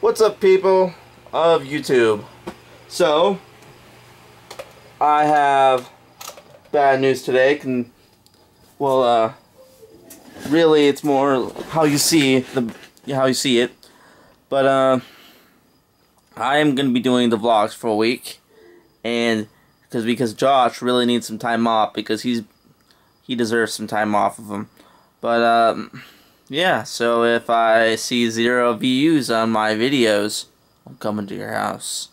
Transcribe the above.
What's up, people of YouTube? So, I have bad news today. Really, it's more how you see it. But I am gonna be doing the vlogs for a week, and because Josh really needs some time off because he deserves some time off of him. But yeah, so if I see 0 views on my videos, I'm coming to your house.